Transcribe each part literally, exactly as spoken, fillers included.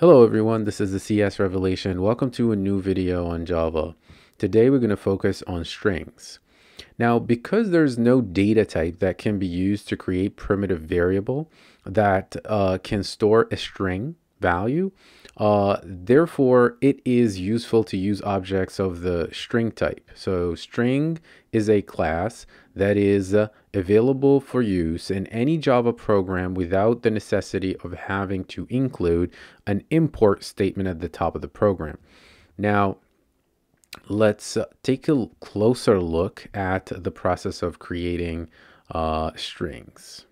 Hello everyone, this is the C S Revelation. Welcome to a new video on Java. Today we're going to focus on strings. Now, because there's no data type that can be used to create primitive variable that uh, can store a string value, uh, therefore it is useful to use objects of the string type. So string is a class that is uh, available for use in any Java program without the necessity of having to include an import statement at the top of the program. Now, let's uh, take a closer look at the process of creating uh, strings.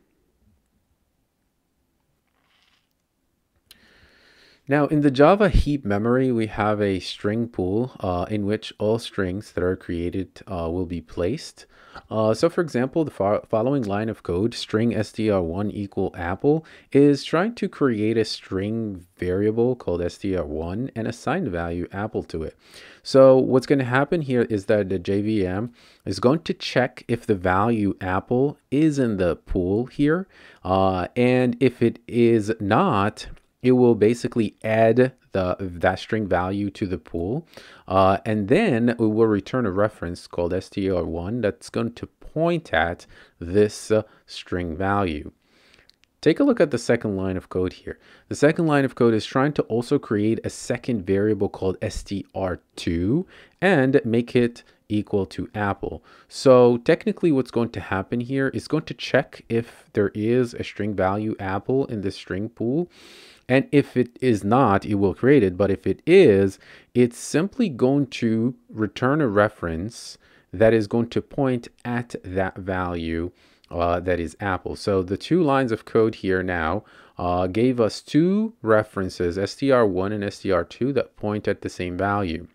Now, in the Java heap memory, we have a string pool uh, in which all strings that are created uh, will be placed. Uh, so, for example, the fo following line of code, string S T R one equal apple, is trying to create a string variable called S T R one and assign the value apple to it. So, what's going to happen here is that the J V M is going to check if the value apple is in the pool here, uh, and if it is not, it will basically add the that string value to the pool, uh, and then it will return a reference called S T R one that's going to point at this uh, string value. Take a look at the second line of code here. The second line of code is trying to also create a second variable called S T R two and make it equal to apple. So technically what's going to happen here is going to check if there is a string value apple in the string pool. And if it is not, it will create it. But if it is, it's simply going to return a reference that is going to point at that value uh, that is apple. So the two lines of code here now uh, gave us two references, S T R one and S T R two, that point at the same value.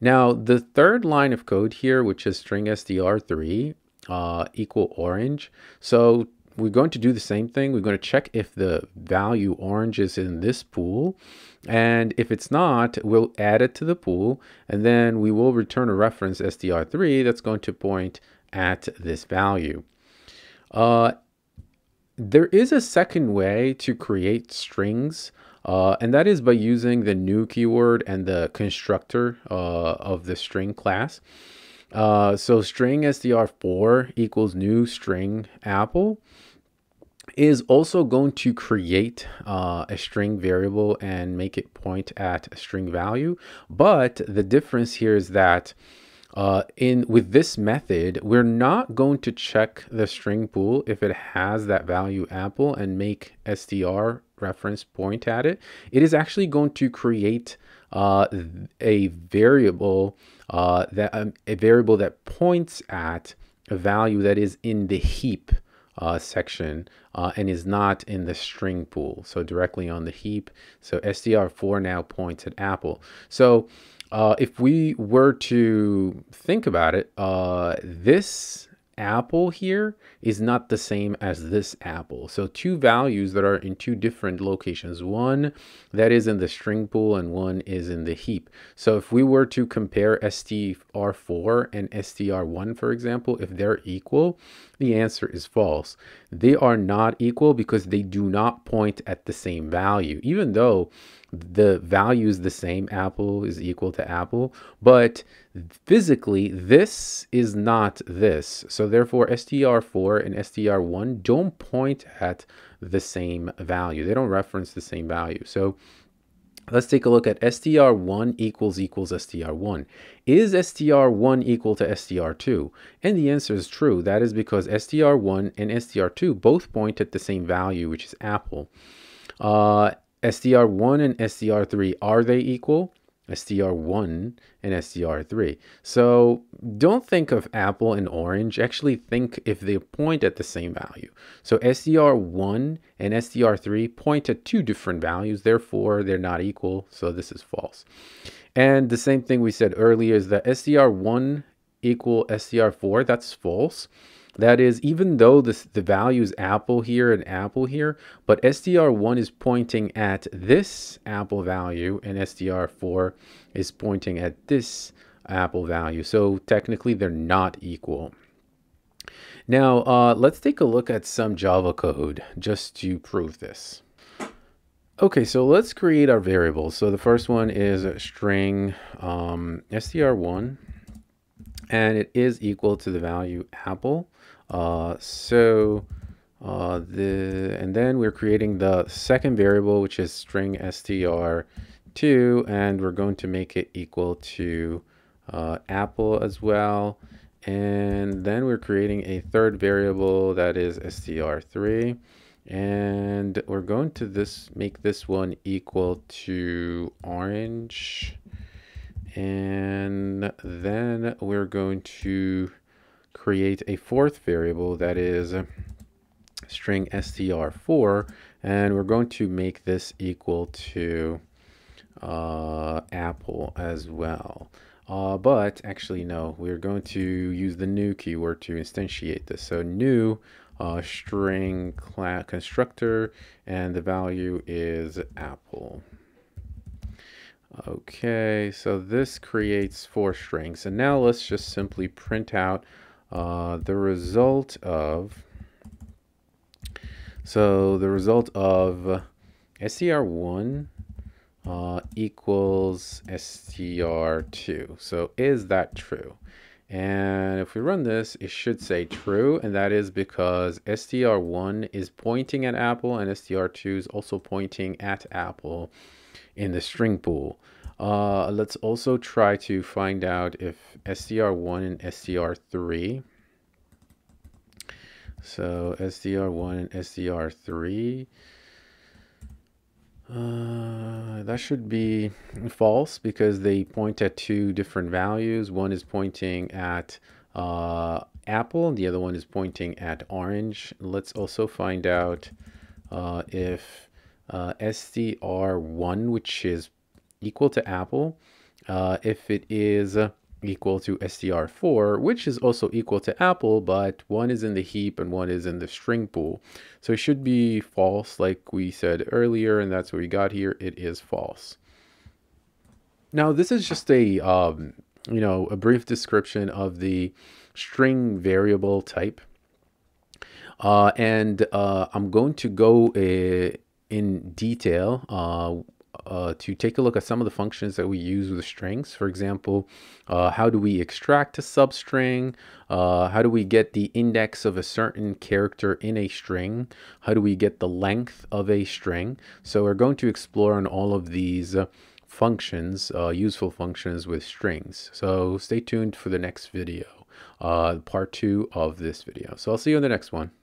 Now, the third line of code here, which is string S T R three uh, equal orange. So we're going to do the same thing. We're going to check if the value orange is in this pool. And if it's not, we'll add it to the pool. And then we will return a reference S T R three that's going to point at this value. Uh, there is a second way to create strings. Uh, and that is by using the new keyword and the constructor uh, of the string class. Uh, so string S T R four equals new string apple is also going to create uh, a string variable and make it point at a string value. But the difference here is that uh, in with this method, we're not going to check the string pool if it has that value apple and make S T R reference point at it. It is actually going to create uh, a variable uh, that um, a variable that points at a value that is in the heap uh, section uh, and is not in the string pool. So directly on the heap. So S T R four now points at apple. So uh, if we were to think about it, uh, this apple here is not the same as this apple. So two values that are in two different locations, one that is in the string pool and one is in the heap. So if we were to compare S T R four and S T R one, for example, if they're equal, the answer is false. They are not equal because they do not point at the same value, even though the value is the same, apple is equal to apple, but physically this is not this. So therefore S T R four and S T R one don't point at the same value. They don't reference the same value. So let's take a look at S T R one equals equals S T R one. Is S T R one equal to S T R two? And the answer is true. That is because S T R one and S T R two both point at the same value, which is apple. Uh, S T R one and S T R three, are they equal? S T R one and S T R three. So don't think of apple and orange. Actually think if they point at the same value. So S T R one and S T R three point at two different values. Therefore, they're not equal. So this is false. And the same thing we said earlier is that S T R one equal S T R four. That's false. That is, even though this, the value is apple here and apple here, but S T R one is pointing at this apple value and S T R four is pointing at this apple value. So technically they're not equal. Now, uh, let's take a look at some Java code just to prove this. Okay, so let's create our variables. So the first one is string um, S T R one, and it is equal to the value apple. Uh, so uh, the and then we're creating the second variable, which is string S T R two, and we're going to make it equal to uh, apple as well. And then we're creating a third variable that is S T R three. And we're going to this make this one equal to orange, and then we're going to create a fourth variable that is string S T R four, and we're going to make this equal to uh, apple as well. Uh, but actually, no, we're going to use the new keyword to instantiate this. So new Uh, string class constructor, and the value is apple. Okay, so this creates four strings, and now let's just simply print out uh, the result of so the result of S T R one uh, equals S T R two. So is that true? And if we run this, it should say true, and that is because S T R one is pointing at apple and S T R two is also pointing at apple in the string pool. Uh, let's also try to find out if S T R one and S T R three. So S T R one and S T R three. Uh, that should be false because they point at two different values. One is pointing at uh, apple, and the other one is pointing at orange. Let's also find out uh, if uh, S T R one, which is equal to apple, uh, if it is equal to S T R four, which is also equal to apple, but one is in the heap and one is in the string pool. So it should be false like we said earlier, and that's what we got here. It is false. Now this is just a um, you know, a brief description of the string variable type, uh, and uh, I'm going to go uh, in detail uh, Uh, to take a look at some of the functions that we use with strings. For example, uh, how do we extract a substring? Uh, how do we get the index of a certain character in a string? How do we get the length of a string? So we're going to explore on all of these uh, functions, uh, useful functions with strings. So stay tuned for the next video, uh, part two of this video. So I'll see you in the next one.